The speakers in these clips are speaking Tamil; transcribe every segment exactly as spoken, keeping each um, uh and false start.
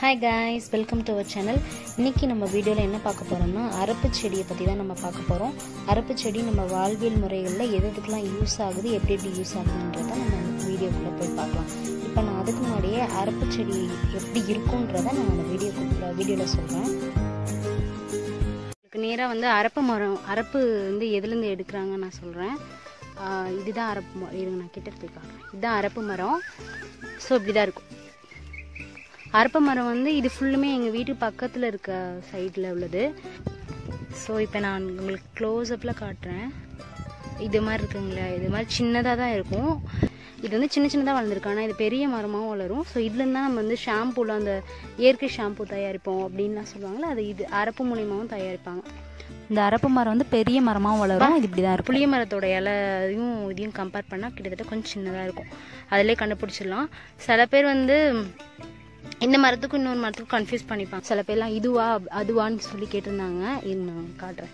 Hi guys welcome to our channel इनकी नम्म वीडियोला एन्ना पार्क्क पोरोम्ना अरप्पु चेडिय पत्ति तान नम्म पार्क्क पोरोम। अरप्पु चेडि नम्म वाळवियल मुरैगल्ला एदुक्कெல்லாம் யூஸ் ஆகுது एप्पடி एप्पடி யூஸ் ஆகுதுன்றத நம்ம வீடியோக்குள்ள போய் பார்க்கலாம்। இப்போ நான் அதுக்கு முன்னாடியே அரப்பு செடி எப்படி இருக்கும்ன்றத நான் அந்த வீடியோக்குள்ள வீடியோல சொல்றேன்। உங்களுக்கு நேரா வந்து அரப்பு மரம் அரப்பு வந்து எதில இருந்து எடுக்கறாங்க நான் சொல்றேன்। இதுதான் அரப்பு மரம், இருங்க நான் கிட்ட எடுத்து காட்டுறேன்। இதுதான் அரப்பு மரம்। சோ இப்படிதான் இருக்கும் அரப்பு மரம் வந்து இது ஃபுல்லுமே எங்க வீட்டு பக்கத்துல இருக்க சைடுல உள்ளது। சோ இப்போ நான் உங்களுக்கு க்ளோஸ் அப்ல காட்றேன்। இது மாதிரி இருக்குங்களா, இது மாதிரி சின்னதா தான் இருக்கும்। இது வந்து சின்ன சின்னதா வளர்ந்திருக்கு, ஆனா இது பெரிய மரமா வளரும்। சோ இதுல இருந்து நம்ம வந்து ஷாம்பூல அந்த ஏர்க்கை ஷாம்பு தயாரிப்போம் அப்படினா சொல்வாங்கல, அது இது அரப்பு மூலியமாவும் தயாரிப்பாங்க। இந்த அரப்பு மரம் வந்து பெரிய மரமா வளரும், இது இப்படி தான் இருக்கும்। புளிய மரத்தோட இலையும் இதையும் கம்பேர் பண்ணா கிட்டத்தட்ட கொஞ்சம் சின்னதா இருக்கும், அதுலயே கண்டுபிடிச்சிடலாம்। சில பேர் வந்து இந்த மரத்துக்கு இன்னொரு மரத்துக்கு கன்ஃபியூஸ் பண்ணிப்பாங்க, சில பேர்லாம் இதுவா அதுவான்னு சொல்லி கேட்டிருந்தாங்க। இன்னும் காட்டுறேன்।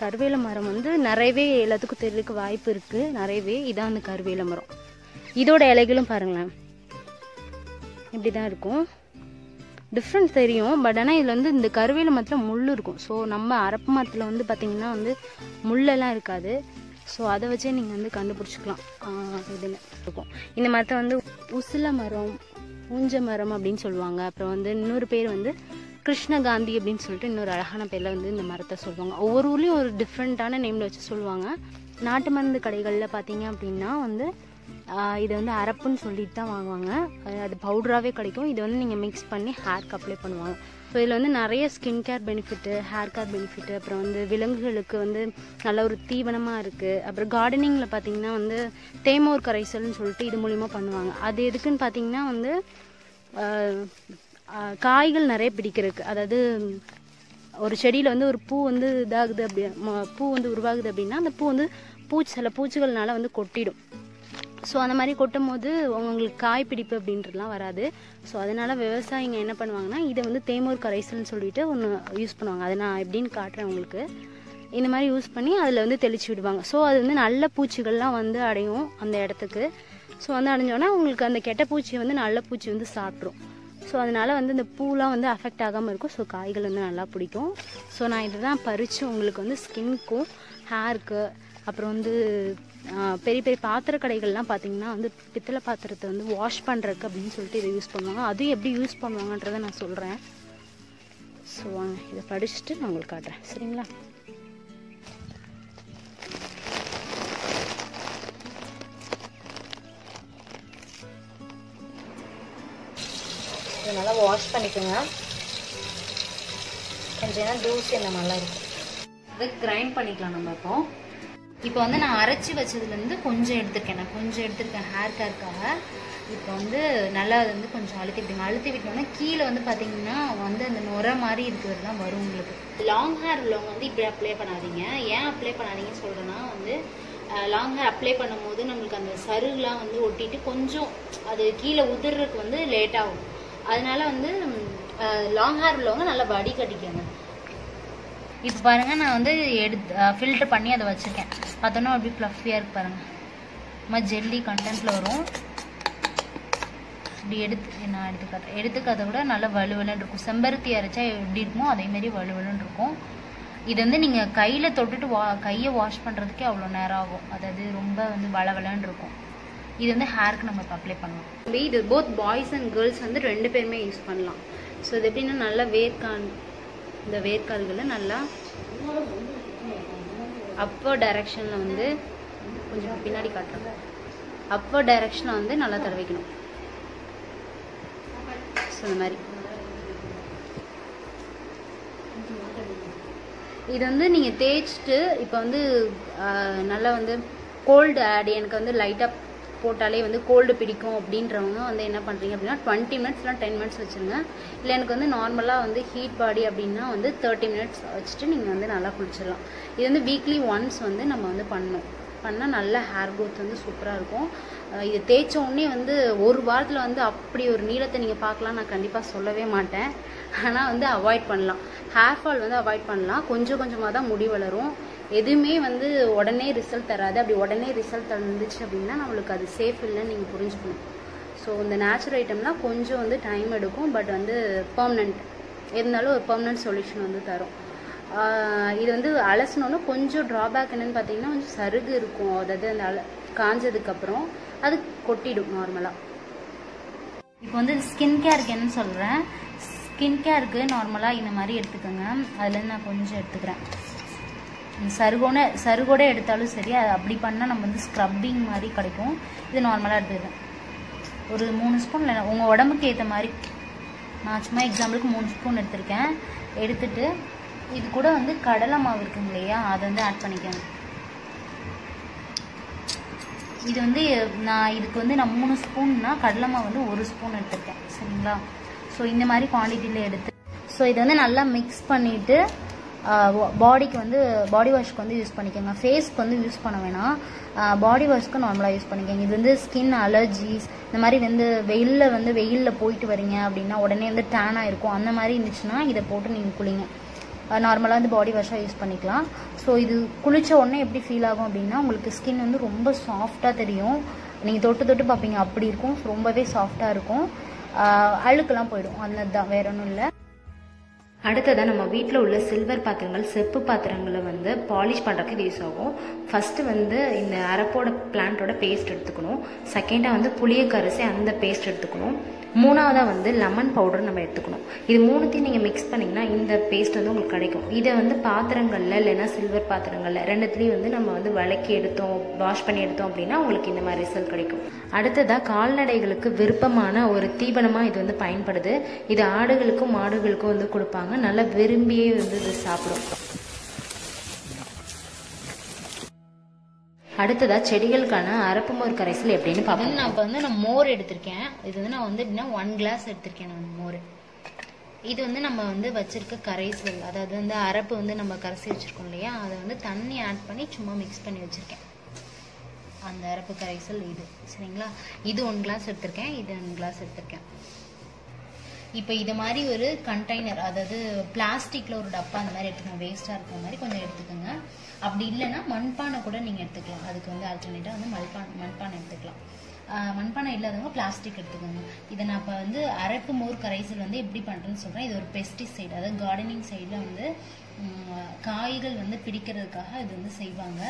கருவேல மரம் வந்து நிறையவே எல்லாத்துக்கும் தெரியறதுக்கு வாய்ப்பு இருக்கு, நிறையவே இதான் அந்த கருவேல மரம்। இதோட இலைகளும் பாருங்களேன் இப்படிதான் இருக்கும், டிஃப்ரெண்ட் தெரியும் பட் ஆனால் இதில் வந்து இந்த கருவேல மரத்தில் முள் இருக்கும்। ஸோ நம்ம அரப்பு மரத்தில் வந்து பார்த்தீங்கன்னா வந்து முள்ளெல்லாம் இருக்காது, ஸோ அதை வச்சே நீங்கள் வந்து கண்டுபிடிச்சிக்கலாம் இதுன்னு இருக்கும்। இந்த மரத்தை வந்து உசில மரம் ஊஞ்ச மரம் அப்படின்னு சொல்லுவாங்க, அப்புறம் வந்து இன்னொரு பேர் வந்து கிருஷ்ணகாந்தி அப்படின்னு சொல்லிட்டு இன்னொரு அழகான பேரில் வந்து இந்த மரத்தை சொல்லுவாங்க। ஒவ்வொரு ஊர்லேயும் ஒரு டிஃப்ரெண்ட்டான நேமில் வச்சு சொல்லுவாங்க। நாட்டு மருந்து கடைகளில் பார்த்தீங்க அப்படின்னா வந்து இதை வந்து அரப்புன்னு சொல்லிட்டு தான் வாங்குவாங்க, அது பவுடராகவே கிடைக்கும்। இது வந்து நீங்கள் மிக்ஸ் பண்ணி ஹேர்க்கு அப்ளை பண்ணுவாங்க। ஸோ இதில் வந்து நிறைய skin care benefit, hair care benefit, அப்புறம் வந்து விலங்குகளுக்கு வந்து நல்ல ஒரு தீவனமாக இருக்குது। அப்புறம் கார்டனிங்கில் பார்த்திங்கன்னா வந்து தேமோர் கரைசல்னு சொல்லிட்டு இது மூலிமா பண்ணுவாங்க। அது எதுக்குன்னு பார்த்திங்கன்னா வந்து காய்கள் நிறைய பிடிக்கிறதுக்கு, அதாவது ஒரு செடியில் வந்து ஒரு பூ வந்து இதாகுது அப்படி பூ வந்து உருவாகுது அப்படின்னா அந்த பூ வந்து பூச்சி சில பூச்சிகள்னால வந்து கொட்டிடும்। ஸோ அந்த மாதிரி கொட்டும் போது அவங்களுக்கு காய் பிடிப்பு அப்படின்றதுலாம் வராது। ஸோ அதனால் விவசாயிங்க என்ன பண்ணுவாங்கன்னா இதை வந்து தேமூர் கரைசல்னு சொல்லிட்டு ஒன்று யூஸ் பண்ணுவாங்க, அதை நான் எப்படின்னு காட்டுறேன் உங்களுக்கு। இந்த மாதிரி யூஸ் பண்ணி அதில் வந்து தெளிச்சு விடுவாங்க। ஸோ அது வந்து நல்ல பூச்சிகள்லாம் வந்து அடையும் அந்த இடத்துக்கு। ஸோ வந்து அடைஞ்சோன்னா உங்களுக்கு அந்த கெட்ட பூச்சி வந்து நல்ல பூச்சி வந்து சாப்பிட்ரும்। ஸோ அதனால் வந்து இந்த பூலாம் வந்து அஃபெக்ட் ஆகாமல் இருக்கும், ஸோ காய்கள் வந்து நல்லா பிடிக்கும்। ஸோ நான் இதை தான் பறித்து உங்களுக்கு வந்து ஸ்கின்னுக்கும் ஹேருக்கு அப்புறம் வந்து பெரிய பெரிய பாத்திர கடைகள்லாம் பார்த்தீங்கன்னா வந்து பித்தளை பாத்திரத்தை வந்து வாஷ் பண்ணுறதுக்கு அப்படின்னு சொல்லிட்டு இதை யூஸ் பண்ணுவாங்க, அதுவும் எப்படி யூஸ் பண்ணுவாங்கன்றதை நான் சொல்கிறேன்। ஸோ வாங்க இதை படிச்சுட்டு நான் உங்களுக்கு காட்டுறேன், சரிங்களா? நல்லா வாஷ் பண்ணிக்கோங்க, கொஞ்சம் ஏன்னா தூசி அந்த மாதிரிலாம் இருக்கும், அதை கிரைண்ட் பண்ணிக்கலாம் நம்ம இப்போ। இப்போ வந்து நான் அரைச்சி வச்சதுலேருந்து கொஞ்சம் எடுத்துருக்கேன், நான் கொஞ்சம் எடுத்துருக்கேன் ஹேர் கேர்க்காக। இப்போ வந்து நல்லா அது வந்து கொஞ்சம் அழுத்தி விட்டுங்க, அழுத்தி விட்டோன்னா கீழே வந்து பார்த்தீங்கன்னா வந்து அந்த நுரை மாதிரி இருக்கிறது தான் வரும் உங்களுக்கு। லாங் ஹேர் உள்ளவங்க வந்து இப்படி அப்ளை பண்ணாதீங்க। ஏன் அப்ளை பண்ணாதீங்கன்னு சொல்கிறேன்னா வந்து லாங் ஹேர் அப்ளை பண்ணும் போது நம்மளுக்கு அந்த சருகுலாம் வந்து ஒட்டிட்டு கொஞ்சம் அது கீழே உதிர்றதுக்கு வந்து லேட்டாகும், அதனால வந்து லாங் ஹேர் உள்ளவங்க நல்லா வடி கட்டிக்கோங்க। இப்போ பாருங்கள் நான் வந்து எடுத்து ஃபில்டர் பண்ணி அதை வச்சுருக்கேன், பார்த்தோன்னா அப்படி ஃப்ளஃபியாக இருக்கு பாருங்கள், நம்ம ஜெல்லி கண்டென்ட்டில் வரும்। இப்படி எடுத்து நான் எடுத்துக்காட்டேன், எடுத்துக்கிறத விட நல்லா வலுவலுன்னு இருக்கும், செம்பருத்தி அரைச்சா எப்படி இருக்குமோ அதேமாரி வலுவலுன்னு இருக்கும்। இது வந்து நீங்கள் கையில் தொட்டுட்டு வா கையை வாஷ் பண்ணுறதுக்கே அவ்வளோ நேரம் ஆகும், அதாவது ரொம்ப வந்து வளவலன்னு இருக்கும்। இது வந்து ஹேருக்கு நம்ம இப்போ அப்ளை பண்ணலாம்। இது போத் பாய்ஸ் அண்ட் கேர்ள்ஸ் வந்து ரெண்டு பேருமே யூஸ் பண்ணலாம்। ஸோ இது எப்படின்னா நல்லா வேர்க்கான் இந்த வேர்க்கால்களை நல்லா அப்போ டைரக்ஷனில் வந்து கொஞ்சம் பின்னாடி காட்டுறோம், அப்போ டைரக்ஷனில் வந்து நல்லா தடவிக்கணும்। ஸோ இந்த மாதிரி இது வந்து நீங்கள் தேய்ச்சிட்டு இப்போ வந்து நல்லா வந்து கோல்டு ஆட் எனக்கு வந்து லைட்டாக போட்டாலே வந்து கோல்டு பிடிக்கும் அப்படின்றவங்க வந்து என்ன பண்ணுறீங்க அப்படின்னா டுவெண்ட்டி மினிட்ஸ்லாம் டென் மினிட்ஸ் வச்சுருங்க, இல்லை எனக்கு வந்து நார்மலாக வந்து ஹீட் பாடி அப்படின்னா வந்து தேர்ட்டி மினிட்ஸ் வச்சுட்டு நீங்கள் வந்து நல்லா குளிச்சிடலாம்। இது வந்து வீக்லி ஒன்ஸ் வந்து நம்ம வந்து பண்ணணும், பண்ணால் நல்ல ஹேர் க்ரோத் வந்து சூப்பராக இருக்கும்। இது தேய்ச்ச உடனே வந்து ஒரு வாரத்தில் வந்து அப்படி ஒரு நீளத்தை நீங்கள் பார்க்கலாம் நான் கண்டிப்பாக சொல்லவே மாட்டேன், ஆனால் வந்து அவாய்ட் பண்ணலாம் ஹேர் ஃபால் வந்து அவாய்ட் பண்ணலாம்। கொஞ்சம் கொஞ்சமாக தான் முடி வளரும், எதுவுமே வந்து உடனே ரிசல்ட் தராது, அப்படி உடனே ரிசல்ட் தந்துச்சு அப்படின்னா நம்மளுக்கு அது சேஃப் இல்லைன்னு நீங்கள் புரிஞ்சுக்கணும்। ஸோ இந்த நேச்சுரல் ஐட்டம்லாம் கொஞ்சம் வந்து டைம் எடுக்கும், பட் வந்து பெர்மனெண்ட் இருந்தாலும் ஒரு பெர்மனெண்ட் சொல்யூஷன் வந்து தரும். இது வந்து அலசினோன்னா கொஞ்சம் ட்ராபேக் என்னென்னு பார்த்தீங்கன்னா கொஞ்சம் சருகு இருக்கும், அதாவது அந்த அல காஞ்சதுக்கப்புறம் அது கொட்டிடும் நார்மலாக. இப்போ வந்து ஸ்கின் கேருக்கு என்னன்னு சொல்கிறேன். ஸ்கின் கேருக்கு நார்மலாக இந்த மாதிரி எடுத்துக்கோங்க, அதுலேருந்து நான் கொஞ்சம் எடுத்துக்கிறேன். சருகோன்னு சருகோட எடுத்தாலும் சரி, அது அப்படி பண்ணால் நம்ம வந்து ஸ்க்ரப்பிங் மாதிரி கிடைக்கும். இது நார்மலாக எடுத்துக்கிறேன், ஒரு மூணு ஸ்பூன் இல்லை உங்கள் உடம்புக்கு ஏற்ற மாதிரி. நான் சும்மா எக்ஸாம்பிளுக்கு மூணு ஸ்பூன் எடுத்திருக்கேன். எடுத்துட்டு இது கூட வந்து கடலை மாவு இருக்குங்க இல்லையா, அதை வந்து ஆட் பண்ணிக்கணும். இது வந்து நான் இதுக்கு வந்து நான் மூணு ஸ்பூன்னா கடலை மாவு வந்து ஒரு ஸ்பூன் எடுத்துருக்கேன், சரிங்களா. ஸோ இந்த மாதிரி குவான்டிட்டியில் எடுத்து ஸோ இதை வந்து நல்லா மிக்ஸ் பண்ணிவிட்டு பாடிக்கு வந்து பாடி வாஷ்க்கு வந்து யூஸ் பண்ணிக்கோங்க. ஃபேஸ்க்கு வந்து யூஸ் பண்ண வேணாம், பாடி வாஷ்க்கு நார்மலாக யூஸ் பண்ணிக்கோங்க. இது வந்து ஸ்கின் அலர்ஜிஸ் இந்த மாதிரி வந்து வெயிலில் வந்து வெயிலில் போயிட்டு வரீங்க அப்படின்னா உடனே வந்து டேனாக இருக்கும், அந்த மாதிரி இருந்துச்சுன்னா இதை போட்டு நீங்கள் குளிங்க. நார்மலாக வந்து பாடி வாஷாக யூஸ் பண்ணிக்கலாம். ஸோ இது குளித்த உடனே எப்படி ஃபீல் ஆகும் அப்படின்னா உங்களுக்கு ஸ்கின் வந்து ரொம்ப சாஃப்டாக தெரியும், நீங்கள் தொட்டு தொட்டு பார்ப்பீங்க அப்படி இருக்கும், ரொம்பவே சாஃப்டாக இருக்கும், அழுக்கெல்லாம் போயிடும். அந்த தான், வேற ஒன்றும் இல்லை. அடுத்ததாக நம்ம வீட்டில் உள்ள சில்வர் பாத்திரங்கள் செப்பு பாத்திரங்களை வந்து பாலிஷ் பண்ணுறதுக்கு இது யூஸ் ஆகும். ஃபஸ்ட்டு வந்து இந்த அரப்போட பிளான்ட்டோட பேஸ்ட் எடுத்துக்கணும், செகண்டாக வந்து புளியக்கரிசி அந்த பேஸ்ட் எடுத்துக்கணும், மூணாவதாக வந்து லெமன் பவுடர் நம்ம எடுத்துக்கணும். இது மூணுத்தையும் நீங்கள் மிக்ஸ் பண்ணிங்கன்னா இந்த பேஸ்ட் வந்து உங்களுக்கு கிடைக்கும். இதை வந்து பாத்திரங்களில் இல்லைன்னா சில்வர் பாத்திரங்களில் ரெண்டுத்துலேயும் வந்து நம்ம வந்து வளக்கி எடுத்தோம், வாஷ் பண்ணி எடுத்தோம் அப்படின்னா உங்களுக்கு இந்த மாதிரி ரிசல்ட் கிடைக்கும். அடுத்ததாக கால்நடைகளுக்கு விருப்பமான ஒரு தீவனமாக இது வந்து பயன்படுது. இது ஆடுகளுக்கும் மாடுகளுக்கும் வந்து கொடுப்பாங்க, நல்லா விரும்பியே வந்து இது சாப்பிடும். அடுத்ததாக செடிகளுக்கான அரப்பு மோர் கரைசல் எப்படின்னு பார்ப்போம். நான் இப்போ வந்து நான் மோர் எடுத்திருக்கேன். இது வந்து நான் வந்து எப்படின்னா ஒன் கிளாஸ் எடுத்திருக்கேன் நான் மோர். இது வந்து நம்ம வந்து வச்சுருக்க கரைசல், அதாவது வந்து அரப்பு வந்து நம்ம கரைசி வச்சுருக்கோம் இல்லையா, அதை வந்து தண்ணி ஆட் பண்ணி சும்மா மிக்ஸ் பண்ணி வச்சுருக்கேன் அந்த அரப்பு கரைசல். இது சரிங்களா, இது ஒன் கிளாஸ் எடுத்திருக்கேன், இது ஒன் கிளாஸ் எடுத்திருக்கேன். இப்போ இது மாதிரி ஒரு கண்டெய்னர், அதாவது பிளாஸ்டிக்கில் ஒரு டப்பா அந்த மாதிரி எடுத்துக்கோங்க, வேஸ்ட்டாக இருக்கிற மாதிரி கொஞ்சம் எடுத்துக்கோங்க. அப்படி இல்லைன்னா மண்பானை கூட நீங்கள் எடுத்துக்கலாம், அதுக்கு வந்து ஆல்டர்னேட்டாக வந்து மண்பானை மண்பானை எடுத்துக்கலாம். மண்பானை இல்லாதவங்க பிளாஸ்டிக் எடுத்துக்கோங்க. இதை நான் இப்போ வந்து அரப்பு மோர் கரைசல் வந்து எப்படி பண்ணுறேன்னு சொல்கிறேன். இது ஒரு பெஸ்டிசைடு, அதாவது கார்டனிங் சைடில் வந்து காய்கள் வந்து பிடிக்கிறதுக்காக இது வந்து செய்வாங்க.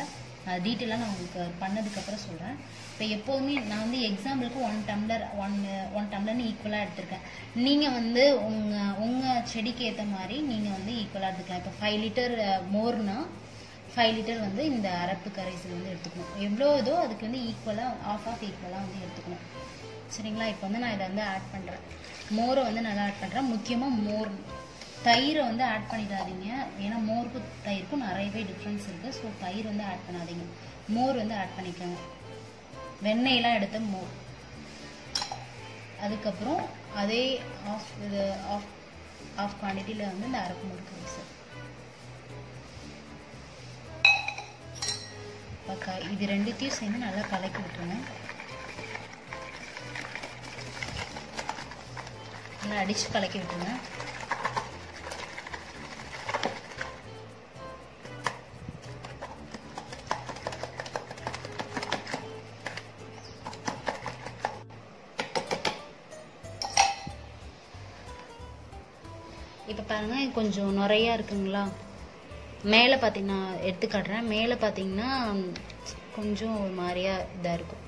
டீட்டெயிலாக நான் உங்களுக்கு பண்ணதுக்கப்புறம் சொல்கிறேன். இப்போ எப்போதுமே நான் வந்து எக்ஸாம்பிளுக்கு ஒன் டம்ளர் ஒன் ஒன் டம்ளர்னு ஈக்குவலாக எடுத்திருக்கேன். நீங்கள் வந்து உங்கள் உங்கள் செடிக்கு ஏற்ற மாதிரி நீங்கள் வந்து ஈக்குவலாக எடுத்துக்கலாம். இப்போ ஃபைவ் லிட்டர் மோர்னா ஃபைவ் லிட்டர் வந்து இந்த அரப்பு கரைசல் வந்து எடுத்துக்கணும். எவ்வளோ இதோ அதுக்கு வந்து ஈக்குவலாக ஆஃப் ஆஃப் ஈக்குவலாக வந்து எடுத்துக்கணும், சரிங்களா. இப்போ வந்து நான் இதை வந்து ஆட் பண்ணுறேன், மோரை வந்து நல்லா ஆட் பண்ணுறேன். முக்கியமாக மோர் தயிரை வந்து ஆட் பண்ணிடாதீங்க, ஏன்னா மோருக்கும் தயிருக்கும் நிறையவே டிஃப்ரென்ஸ் இருக்குது. ஸோ தயிர் வந்து ஆட் பண்ணாதீங்க, மோர் வந்து ஆட் பண்ணிக்கோங்க. வெண்ணெயெல்லாம் எடுத்த மோர், அதுக்கப்புறம் அதே ஆஃப் இது ஆஃப் ஆஃப் குவான்டிட்டியில் வந்து இந்த அரப்பு மோர் கரைசல். ஓகே, இது ரெண்டுத்தையும் சேர்ந்து நல்லா கலக்கி விட்டுருங்க. நல்லா அடித்து கலக்கி விட்டுருங்க. இப்போ பாருங்கள் கொஞ்சம் நிறையா இருக்குங்களா. மேலே பார்த்தீங்கன்னா எடுத்து காட்டுறேன், மேலே பார்த்தீங்கன்னா கொஞ்சம் ஒரு மாதிரியா இதாக இருக்கும்,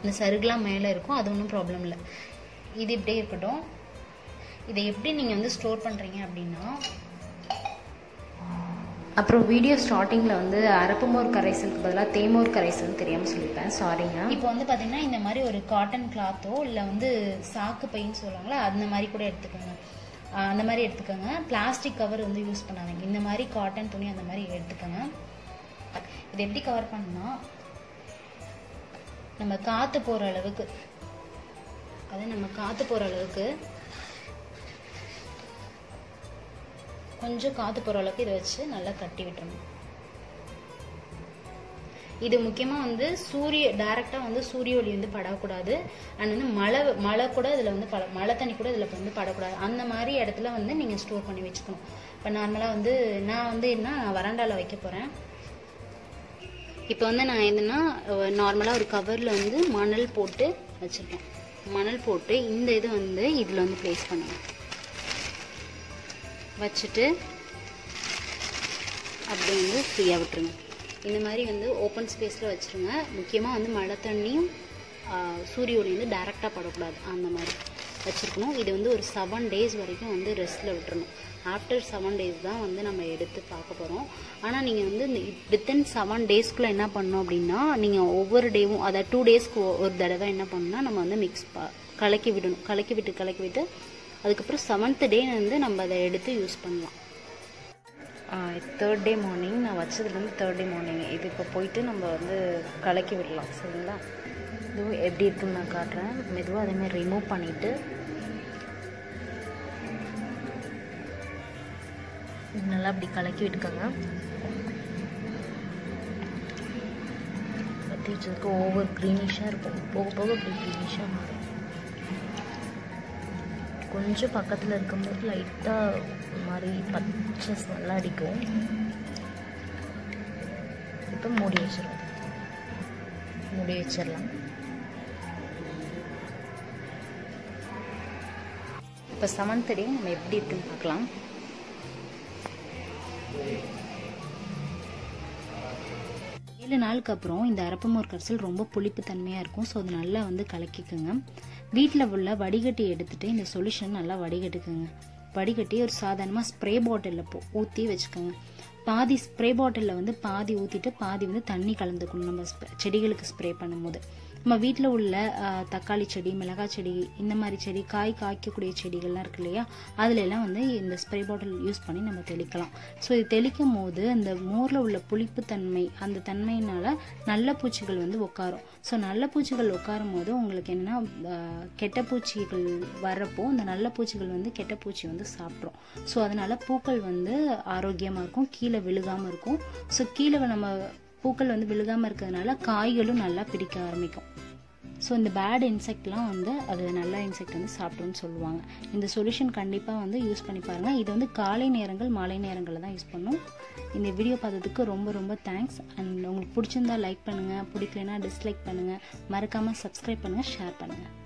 இந்த சருகுலாம் மேலே இருக்கும், அது ஒன்றும் ப்ராப்ளம் இல்லை. இது இப்படியே இருக்கட்டும். இதை எப்படி நீங்கள் வந்து ஸ்டோர் பண்ணுறீங்க அப்படின்னா, அப்புறம் வீடியோ ஸ்டார்டிங்கில் வந்து அரப்பு மோர் கரைசலுக்கு பதிலாக தேமோர் கரைசல்னு தெரியாமல் சொல்லிப்பேன், சாரிங்க. இப்போ வந்து பார்த்தீங்கன்னா இந்த மாதிரி ஒரு காட்டன் கிளாத்தோ இல்லை வந்து சாக்கு பைன்னு சொல்லுவாங்களா அந்த மாதிரி கூட எடுத்துக்கோங்க, அந்த மாதிரி எடுத்துக்கோங்க. பிளாஸ்டிக் கவர் வந்து யூஸ் பண்ணாதீங்க, இந்த மாதிரி காட்டன் துணி அந்த மாதிரி எடுத்துக்கோங்க. இது எப்படி கவர் பண்ணால் நம்ம காற்று போகிற அளவுக்கு, அது நம்ம காற்று போகிற அளவுக்கு கொஞ்சம் காற்று போகிற அளவுக்கு இதை வச்சு நல்லா கட்டி விட்டுறணும். இது முக்கியமாக வந்து சூரிய டைரெக்டாக வந்து சூரிய ஒளி வந்து படக்கூடாது, அண்ட் வந்து மழை மழை கூட இதில் வந்து பட மழை தண்ணி கூட இதில் வந்து படக்கூடாது. அந்த மாதிரி இடத்துல வந்து நீங்கள் ஸ்டோர் பண்ணி வச்சுக்கணும். இப்போ நார்மலாக வந்து நான் வந்து என்ன வராண்டாவில் வைக்க போகிறேன், இப்போ வந்து நான் என்னன்னா நார்மலா ஒரு கவர்ல வந்து மணல் போட்டு வச்சிருக்கேன். மணல் போட்டு இந்த இது வந்து இதுல வந்து ப்ளேஸ் பண்ணுங்க. வச்சிட்டு அப்படியே வந்து ஃப்ரீயா விட்டுருங்க. இந்த மாதிரி வந்து ஓபன் ஸ்பேஸ்ல வச்சிருங்க. முக்கியமா வந்து மழை தண்ணியும் சூரிய ஒளி வந்து டைரக்டா படக்கூடாது, அந்த மாதிரி வச்சிருக்கணும். இது வந்து ஒரு செவன் டேஸ் வரைக்கும் வந்து ரெஸ்ட்ல விட்டுறணும். ஆஃப்டர் செவன் டேஸ் தான் வந்து நம்ம எடுத்து பார்க்க போகிறோம். ஆனால் நீங்கள் வந்து வித்தின் செவன் டேஸ்க்குள்ளே என்ன பண்ணணும் அப்படின்னா, நீங்கள் ஒவ்வொரு டேவும் அதாவது டூ டேஸ்க்கு ஒரு தடவை என்ன பண்ணணும்னா நம்ம வந்து மிக்ஸ் ப கலக்கி விடணும். கலக்கி விட்டு கலக்கி விட்டு அதுக்கப்புறம் செவன்த் டே வந்து நம்ம அதை எடுத்து யூஸ் பண்ணலாம். தேர்ட் டே மார்னிங் நான் வச்சதுலேருந்து தேர்ட் டே மார்னிங் இது இப்போ போயிட்டு நம்ம வந்து கலக்கி விடலாம். சரிங்களா, இது எப்படி இருக்குன்னு நான் காட்டுறேன். மெதுவாக அதேமாதிரி ரிமூவ் பண்ணிவிட்டு நல்லா அப்படி கலக்கி விட்டுக்கோங்க. கத்திரிச்சதுக்கு ஓவர் க்ரீனிஷாக இருக்கும், போக போக அப்படி க்ரீனிஷாக மாறும். கொஞ்சம் பக்கத்தில் இருக்கும்போது லைட்டாக ஒரு மாதிரி பச்சை நல்லா அடிக்கும். இப்போ மூடி வச்சிடும் மூடி வச்சிடலாம். இப்போ செவன்த் டே நம்ம எப்படி இருக்குன்னு பார்க்கலாம். ஏழு நாளுக்கு அப்புறம் இந்த அரப்பு மோர் கரைசல் ரொம்ப புளிப்பு தன்மையாக இருக்கும். ஸோ அது நல்லா வந்து கலக்கிக்குங்க. வீட்டில் உள்ள வடிகட்டி எடுத்துகிட்டு இந்த சொல்யூஷன் நல்லா வடிகட்டுக்குங்க. வடிகட்டி ஒரு சாதாரணமாக ஸ்ப்ரே பாட்டிலில் போ ஊற்றி வச்சுக்கோங்க. பாதி ஸ்ப்ரே பாட்டிலில் வந்து பாதி ஊற்றிட்டு பாதி வந்து தண்ணி கலந்துக்கணும். நம்ம செடிகளுக்கு ஸ்ப்ரே பண்ணும்போது நம்ம வீட்டில் உள்ள தக்காளி செடி, மிளகாய் செடி, இந்த மாதிரி செடி, காய் காய்க்கக்கூடிய செடிகள்லாம் இருக்கு இல்லையா, அதுலெல்லாம் வந்து இந்த ஸ்ப்ரே பாட்டில் யூஸ் பண்ணி நம்ம தெளிக்கலாம். ஸோ இது தெளிக்கும் போது அந்த மோரில் உள்ள புளிப்பு தன்மை, அந்த தன்மையினால் நல்ல பூச்சிகள் வந்து உட்காரும். ஸோ நல்ல பூச்சிகள் உட்காரும் போது உங்களுக்கு என்னென்னா கெட்ட பூச்சிகள் வர்றப்போ அந்த நல்ல பூச்சிகள் வந்து கெட்ட பூச்சி வந்து சாப்பிட்றோம். ஸோ அதனால் பூக்கள் வந்து ஆரோக்கியமாக இருக்கும், கீழே விழுகாமல் இருக்கும். ஸோ கீழே நம்ம பூக்கள் வந்து விழுகாமல் இருக்கிறதுனால காய்களும் நல்லா பிடிக்க ஆரம்பிக்கும். ஸோ இந்த பேட் இன்செக்ட்லாம் வந்து அது நல்ல இன்செக்ட் வந்து சாப்பிட்டோன்னு சொல்லுவாங்க. இந்த சொல்யூஷன் கண்டிப்பாக வந்து யூஸ் பண்ணி பாருங்கள். இது வந்து காலை நேரங்கள் மாலை நேரங்களில் தான் யூஸ் பண்ணும். இந்த வீடியோ பார்த்ததுக்கு ரொம்ப ரொம்ப தேங்க்ஸ். அண்ட் உங்களுக்கு பிடிச்சிருந்தா லைக் பண்ணுங்கள், பிடிக்கலைன்னா டிஸ்லைக் பண்ணுங்கள், மறக்காமல் சப்ஸ்கிரைப் பண்ணுங்கள், ஷேர் பண்ணுங்கள்.